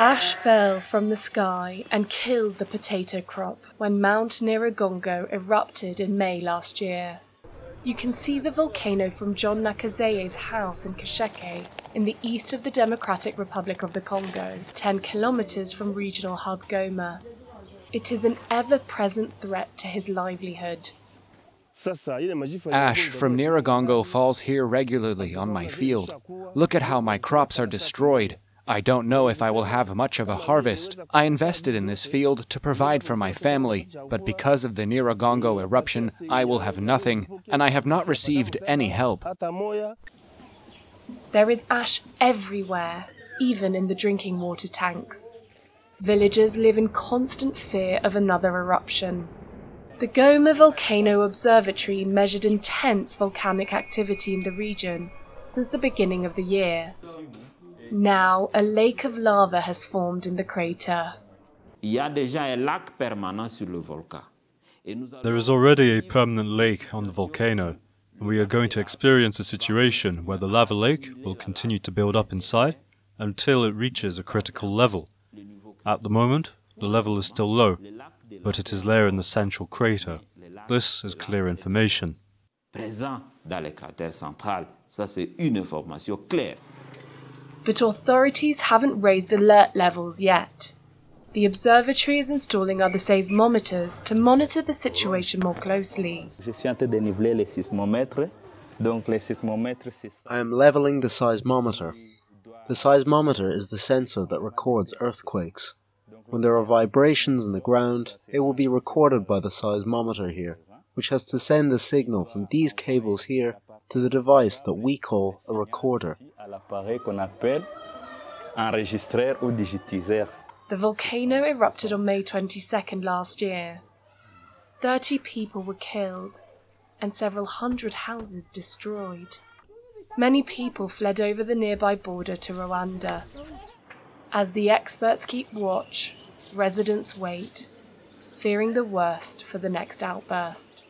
Ash fell from the sky and killed the potato crop when Mount Nyiragongo erupted in May last year. You can see the volcano from John Nakazeye's house in Kasheke, in the east of the Democratic Republic of the Congo, 10 kilometers from regional hub Goma. It is an ever-present threat to his livelihood. Ash from Nyiragongo falls here regularly on my field. Look at how my crops are destroyed. I don't know if I will have much of a harvest. I invested in this field to provide for my family, but because of the Nyiragongo eruption, I will have nothing, and I have not received any help. There is ash everywhere, even in the drinking water tanks. Villagers live in constant fear of another eruption. The Goma Volcano Observatory measured intense volcanic activity in the region since the beginning of the year. Now, a lake of lava has formed in the crater. There is already a permanent lake on the volcano, and we are going to experience a situation where the lava lake will continue to build up inside until it reaches a critical level. At the moment, the level is still low, but it is there in the central crater. This is clear information. But authorities haven't raised alert levels yet. The observatory is installing other seismometers to monitor the situation more closely. I am leveling the seismometer. The seismometer is the sensor that records earthquakes. When there are vibrations in the ground, it will be recorded by the seismometer here, which has to send the signal from these cables here to the device that we call a recorder. The volcano erupted on May 22nd last year. 30 people were killed and several hundred houses destroyed. Many people fled over the nearby border to Rwanda. As the experts keep watch, residents wait, fearing the worst for the next outburst.